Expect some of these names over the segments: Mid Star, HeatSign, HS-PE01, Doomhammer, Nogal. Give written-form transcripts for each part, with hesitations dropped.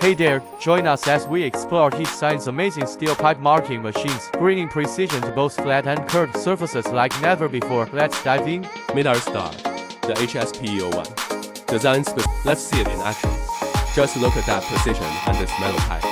Hey there, join us as we explore HeatSign's amazing steel pipe marking machines, bringing precision to both flat and curved surfaces like never before. Let's dive in. Mid Star, the HS-PE01. Design specific. Let's see it in action. Just look at that precision and this metal pipe.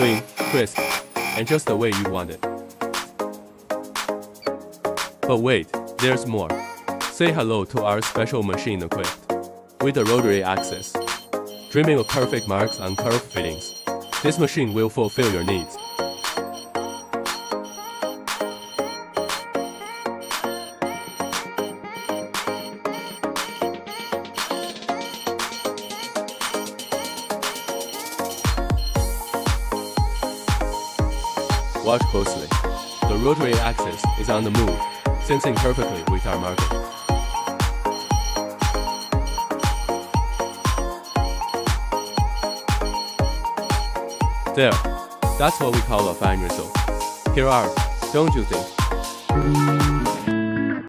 Clean, crisp, and just the way you want it. But wait, there's more. Say hello to our special machine equipped with a rotary axis, trimming of perfect marks on curved fittings. This machine will fulfill your needs. Watch closely. The rotary axis is on the move, syncing perfectly with our marker. There. That's what we call a fine result. Here are, don't you think?